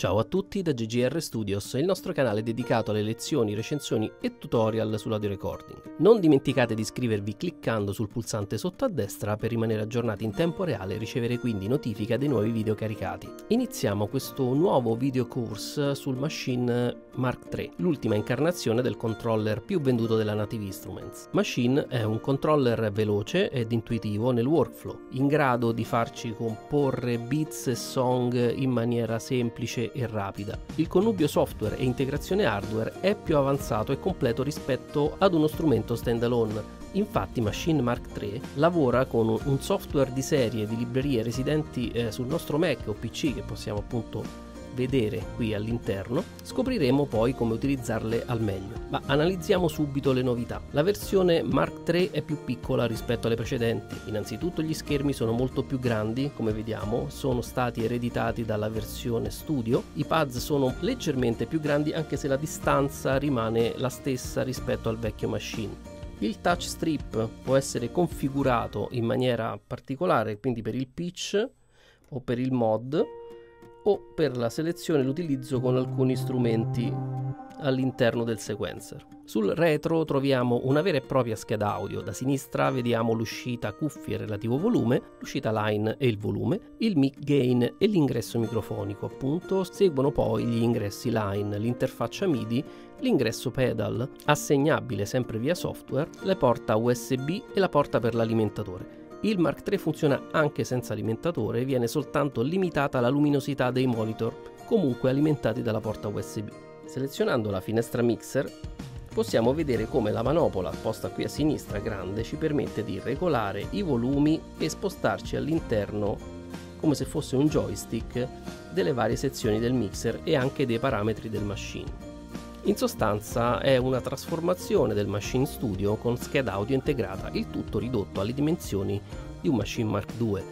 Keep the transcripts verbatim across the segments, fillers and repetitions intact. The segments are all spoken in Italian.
Ciao a tutti da G G R Studios, il nostro canale dedicato alle lezioni, recensioni e tutorial sull'audio recording. Non dimenticate di iscrivervi cliccando sul pulsante sotto a destra per rimanere aggiornati in tempo reale e ricevere quindi notifica dei nuovi video caricati. Iniziamo questo nuovo video course sul Maschine Mark tre, l'ultima incarnazione del controller più venduto della Native Instruments. Maschine è un controller veloce ed intuitivo nel workflow, in grado di farci comporre beats e song in maniera semplice e rapida. Il connubio software e integrazione hardware è più avanzato e completo rispetto ad uno strumento standalone. Infatti Maschine Mark tre lavora con un software di serie di librerie residenti eh, sul nostro Mac o P C che possiamo appunto vedere qui all'interno. Scopriremo poi come utilizzarle al meglio, ma analizziamo subito le novità. La versione Mark tre è più piccola rispetto alle precedenti. Innanzitutto gli schermi sono molto più grandi, come vediamo sono stati ereditati dalla versione Studio. I pads sono leggermente più grandi anche se la distanza rimane la stessa rispetto al vecchio Maschine. Il touch strip può essere configurato in maniera particolare, quindi per il pitch o per il mod o per la selezione e l'utilizzo con alcuni strumenti all'interno del sequencer. Sul retro troviamo una vera e propria scheda audio. Da sinistra vediamo l'uscita cuffie e relativo volume, l'uscita line e il volume, il mic gain e l'ingresso microfonico appunto. Seguono poi gli ingressi line, l'interfaccia MIDI, l'ingresso pedal, assegnabile sempre via software, le porte U S B e la porta per l'alimentatore. Il Mark tre funziona anche senza alimentatore, viene soltanto limitata la luminosità dei monitor, comunque alimentati dalla porta U S B. Selezionando la finestra mixer, possiamo vedere come la manopola, posta qui a sinistra grande, ci permette di regolare i volumi e spostarci all'interno, come se fosse un joystick, delle varie sezioni del mixer e anche dei parametri del Maschine. In sostanza è una trasformazione del Maschine Studio con scheda audio integrata, il tutto ridotto alle dimensioni di un Maschine Mark due,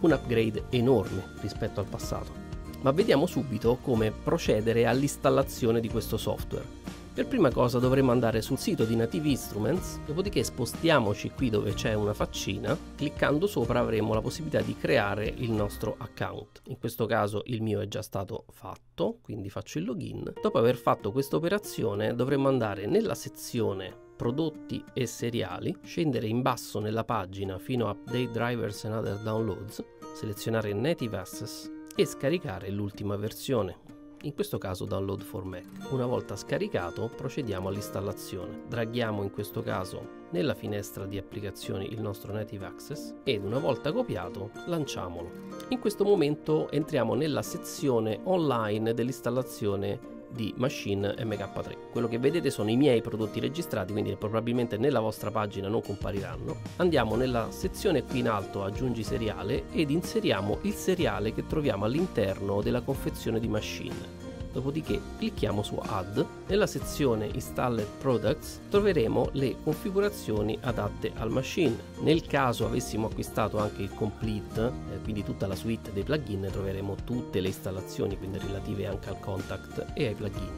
un upgrade enorme rispetto al passato. Ma vediamo subito come procedere all'installazione di questo software. Per prima cosa dovremo andare sul sito di Native Instruments, dopodiché spostiamoci qui dove c'è una faccina, cliccando sopra avremo la possibilità di creare il nostro account. In questo caso il mio è già stato fatto, quindi faccio il login. Dopo aver fatto questa operazione dovremo andare nella sezione prodotti e seriali, scendere in basso nella pagina fino a Update Drivers and Other Downloads, selezionare Native Access e scaricare l'ultima versione, in questo caso Download for Mac. Una volta scaricato procediamo all'installazione. Draghiamo in questo caso nella finestra di applicazioni il nostro Native Access ed una volta copiato lanciamolo. In questo momento entriamo nella sezione online dell'installazione di Maschine M K tre. Quello che vedete sono i miei prodotti registrati, quindi probabilmente nella vostra pagina non compariranno. Andiamo nella sezione qui in alto aggiungi seriale ed inseriamo il seriale che troviamo all'interno della confezione di Maschine. Dopodiché clicchiamo su Add. Nella sezione Installed Products troveremo le configurazioni adatte al Maschine. Nel caso avessimo acquistato anche il Complete, eh, quindi tutta la suite dei plugin, troveremo tutte le installazioni, quindi relative anche al Kontakt e ai plugin.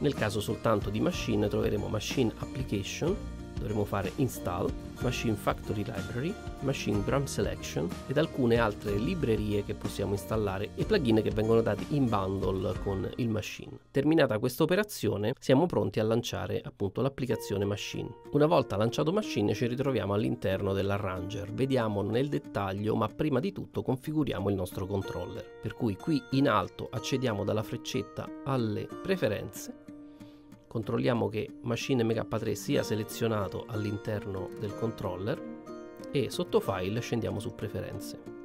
Nel caso soltanto di Maschine troveremo Maschine Application, dovremo fare Install, Maschine Factory Library, Maschine Drum Selection ed alcune altre librerie che possiamo installare e plugin che vengono dati in bundle con il Maschine. Terminata questa operazione siamo pronti a lanciare appunto l'applicazione Maschine. Una volta lanciato Maschine ci ritroviamo all'interno dell'arranger. Vediamo nel dettaglio, ma prima di tutto configuriamo il nostro controller, per cui qui in alto accediamo dalla freccetta alle preferenze. Controlliamo che Maschine M K tre sia selezionato all'interno del controller e sotto File scendiamo su Preferenze.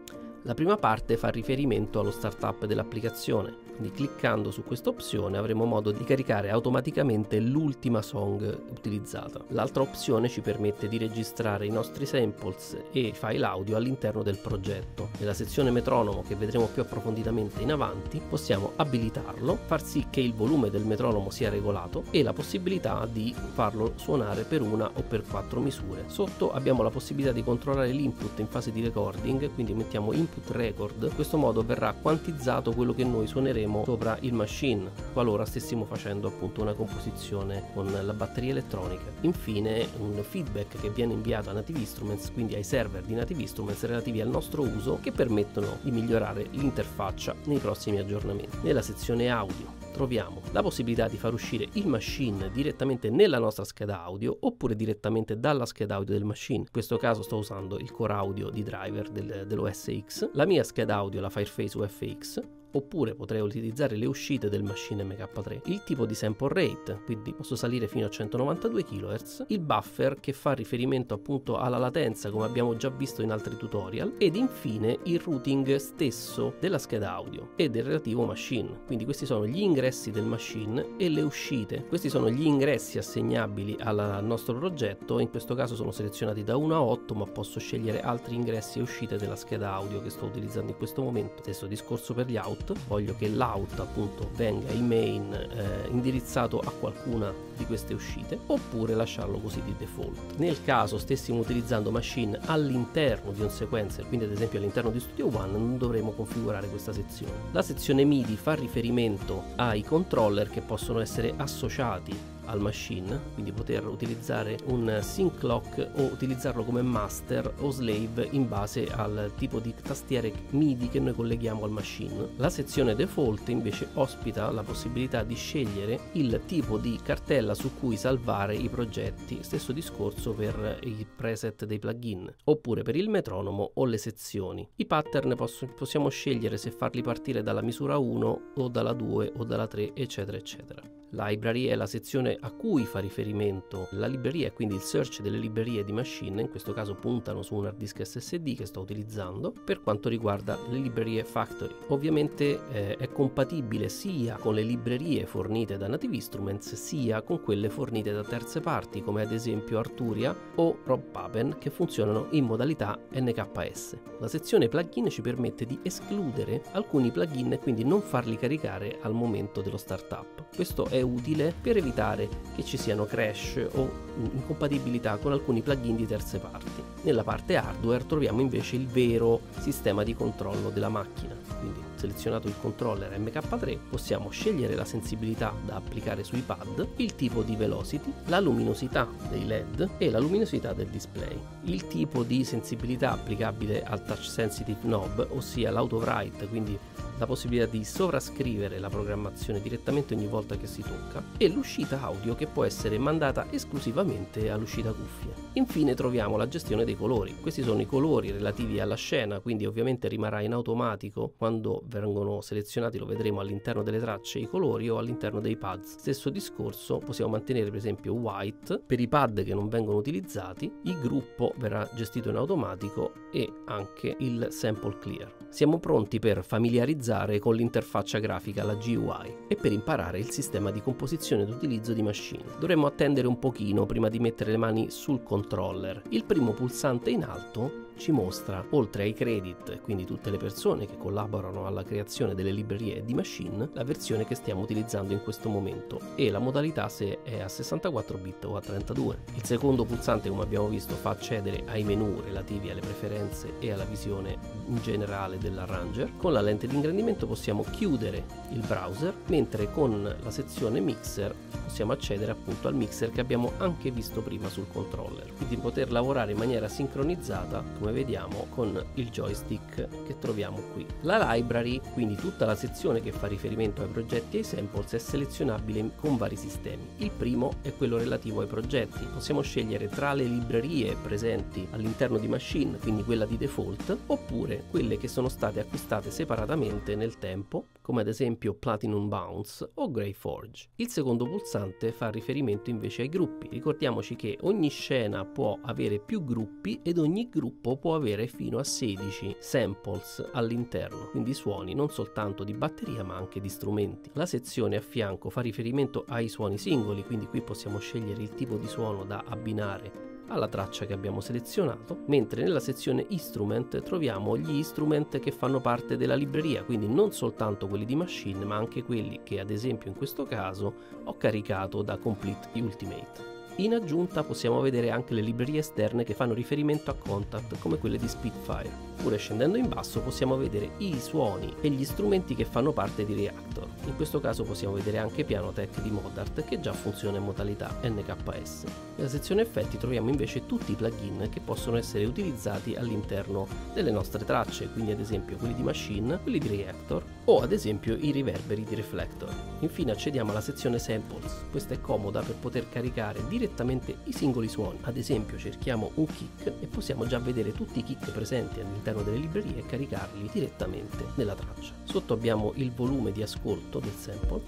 La prima parte fa riferimento allo startup dell'applicazione, quindi cliccando su questa opzione avremo modo di caricare automaticamente l'ultima song utilizzata. L'altra opzione ci permette di registrare i nostri samples e file audio all'interno del progetto. Nella sezione metronomo, che vedremo più approfonditamente in avanti, possiamo abilitarlo, far sì che il volume del metronomo sia regolato e la possibilità di farlo suonare per una o per quattro misure. Sotto abbiamo la possibilità di controllare l'input in fase di recording, quindi mettiamo input record. In questo modo verrà quantizzato quello che noi suoneremo metteremo sopra il Machine qualora stessimo facendo appunto una composizione con la batteria elettronica. Infine un feedback che viene inviato a Native Instruments, quindi ai server di Native Instruments relativi al nostro uso, che permettono di migliorare l'interfaccia nei prossimi aggiornamenti. Nella sezione audio troviamo la possibilità di far uscire il Machine direttamente nella nostra scheda audio oppure direttamente dalla scheda audio del Machine. In questo caso sto usando il core audio di driver del, dell'O S X, la mia scheda audio, la Fireface U F X, oppure potrei utilizzare le uscite del Maschine M K tre, il tipo di sample rate, quindi posso salire fino a centonovantadue kilohertz, il buffer che fa riferimento appunto alla latenza come abbiamo già visto in altri tutorial, ed infine il routing stesso della scheda audio e del relativo Machine. Quindi questi sono gli ingressi del Machine e le uscite, questi sono gli ingressi assegnabili al nostro progetto. In questo caso sono selezionati da uno a otto, ma posso scegliere altri ingressi e uscite della scheda audio che sto utilizzando in questo momento. Stesso discorso per gli out. Voglio che l'out appunto venga in main eh, indirizzato a qualcuna di queste uscite, oppure lasciarlo così di default. Nel caso stessimo utilizzando Machine all'interno di un sequencer, quindi ad esempio all'interno di Studio One, non dovremo configurare questa sezione. La sezione MIDI fa riferimento ai controller che possono essere associati al Machine, quindi poter utilizzare un sync clock o utilizzarlo come master o slave in base al tipo di tastiere MIDI che noi colleghiamo al Machine. La sezione default invece ospita la possibilità di scegliere il tipo di cartella su cui salvare i progetti, stesso discorso per i preset dei plugin, oppure per il metronomo o le sezioni. I pattern posso, possiamo scegliere se farli partire dalla misura uno o dalla due o dalla tre, eccetera eccetera. Library è la sezione a cui fa riferimento la libreria, quindi il search delle librerie di Machine. In questo caso puntano su un hard disk S S D che sto utilizzando. Per quanto riguarda le librerie Factory, ovviamente eh, è compatibile sia con le librerie fornite da Native Instruments sia con quelle fornite da terze parti come ad esempio Arturia o Rob Papen, che funzionano in modalità N K S. La sezione plugin ci permette di escludere alcuni plugin e quindi non farli caricare al momento dello startup. Questo è utile per evitare che ci siano crash o incompatibilità con alcuni plugin di terze parti. Nella parte hardware troviamo invece il vero sistema di controllo della macchina, quindi selezionato il controller M K tre possiamo scegliere la sensibilità da applicare sui pad, il tipo di velocity, la luminosità dei led e la luminosità del display, il tipo di sensibilità applicabile al touch sensitive knob, ossia l'auto-write, quindi la possibilità di sovrascrivere la programmazione direttamente ogni volta che si tocca, e l'uscita audio che può essere mandata esclusivamente all'uscita cuffia. Infine troviamo la gestione dei colori. Questi sono i colori relativi alla scena, quindi ovviamente rimarrà in automatico quando vengono selezionati, lo vedremo all'interno delle tracce, i colori o all'interno dei pads. Stesso discorso, possiamo mantenere per esempio white per i pad che non vengono utilizzati, il gruppo verrà gestito in automatico e anche il sample clear. Siamo pronti per familiarizzare con l'interfaccia grafica, la G U I, e per imparare il sistema di composizione ed utilizzo di Machine. Dovremmo attendere un pochino prima di mettere le mani sul controller. Il primo pulsante in alto ci mostra, oltre ai credit, quindi tutte le persone che collaborano alla creazione delle librerie di Machine, la versione che stiamo utilizzando in questo momento e la modalità, se è a sessantaquattro bit o a trentadue. Il secondo pulsante, come abbiamo visto, fa accedere ai menu relativi alle preferenze e alla visione in generale dell'arranger. Con la lente di ingrandimento possiamo chiudere il browser, mentre con la sezione mixer possiamo accedere appunto al mixer che abbiamo anche visto prima sul controller, quindi poter lavorare in maniera sincronizzata come vediamo con il joystick che troviamo qui. La library, quindi tutta la sezione che fa riferimento ai progetti e ai samples, è selezionabile con vari sistemi. Il primo è quello relativo ai progetti, possiamo scegliere tra le librerie presenti all'interno di Machine, quindi quella di default, oppure quelle che sono state acquistate separatamente nel tempo, come ad esempio Platinum Bounce o Grey Forge. Il secondo pulsante fa riferimento invece ai gruppi. Ricordiamoci che ogni scena può avere più gruppi ed ogni gruppo può avere fino a sedici samples all'interno, quindi suoni non soltanto di batteria ma anche di strumenti. La sezione a fianco fa riferimento ai suoni singoli, quindi qui possiamo scegliere il tipo di suono da abbinare alla traccia che abbiamo selezionato, mentre nella sezione Instrument troviamo gli instrument che fanno parte della libreria, quindi non soltanto quelli di Machine ma anche quelli che ad esempio in questo caso ho caricato da Complete Ultimate. In aggiunta possiamo vedere anche le librerie esterne che fanno riferimento a Kontakt, come quelle di Spitfire. Pure scendendo in basso possiamo vedere i suoni e gli strumenti che fanno parte di Reactor. In questo caso possiamo vedere anche PianoTeq di Modart, che già funziona in modalità N K S. Nella sezione effetti troviamo invece tutti i plugin che possono essere utilizzati all'interno delle nostre tracce, quindi ad esempio quelli di Maschine, quelli di Reactor o ad esempio i riverberi di Reflector. Infine accediamo alla sezione Samples. Questa è comoda per poter caricare direttamente i singoli suoni. Ad esempio cerchiamo un kick e possiamo già vedere tutti i kick presenti all'interno delle librerie e caricarli direttamente nella traccia. Sotto abbiamo il volume di ascolto del sample,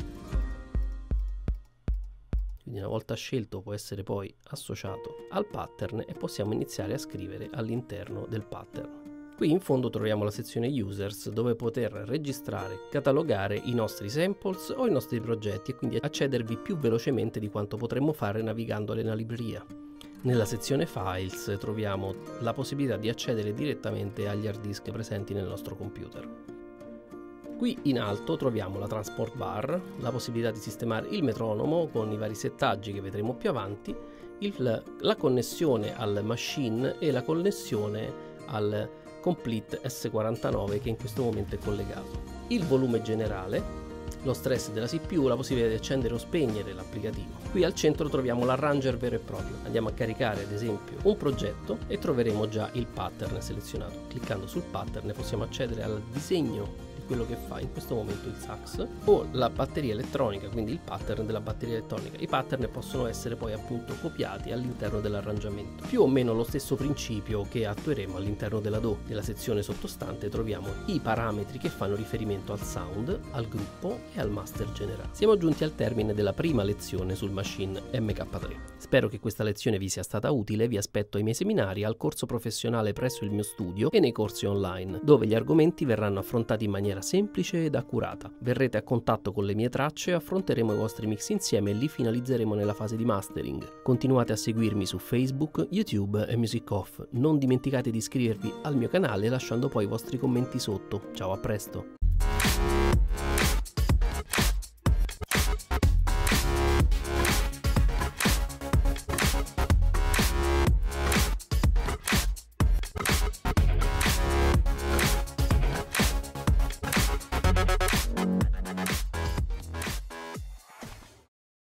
quindi una volta scelto può essere poi associato al pattern e possiamo iniziare a scrivere all'interno del pattern. Qui in fondo troviamo la sezione Users, dove poter registrare, catalogare i nostri samples o i nostri progetti e quindi accedervi più velocemente di quanto potremmo fare navigando nella libreria. Nella sezione Files troviamo la possibilità di accedere direttamente agli hard disk presenti nel nostro computer. Qui in alto troviamo la transport bar, la possibilità di sistemare il metronomo con i vari settaggi che vedremo più avanti, il, la connessione al Maschine e la connessione al Complete S quarantanove, che in questo momento è collegato, il volume generale, lo stress della C P U, la possibilità di accendere o spegnere l'applicativo. Qui al centro troviamo l'arranger vero e proprio. Andiamo a caricare ad esempio un progetto e troveremo già il pattern selezionato. Cliccando sul pattern possiamo accedere al disegno, quello che fa in questo momento il sax, o la batteria elettronica, quindi il pattern della batteria elettronica. I pattern possono essere poi appunto copiati all'interno dell'arrangiamento, più o meno lo stesso principio che attueremo all'interno della D A W. Nella sezione sottostante troviamo i parametri che fanno riferimento al sound, al gruppo e al master generale. Siamo giunti al termine della prima lezione sul Maschine M K tre. Spero che questa lezione vi sia stata utile. Vi aspetto ai miei seminari, al corso professionale presso il mio studio e nei corsi online, dove gli argomenti verranno affrontati in maniera semplice ed accurata. Verrete a contatto con le mie tracce, affronteremo i vostri mix insieme e li finalizzeremo nella fase di mastering. Continuate a seguirmi su Facebook, YouTube e Music Off. Non dimenticate di iscrivervi al mio canale lasciando poi i vostri commenti sotto. Ciao, a presto!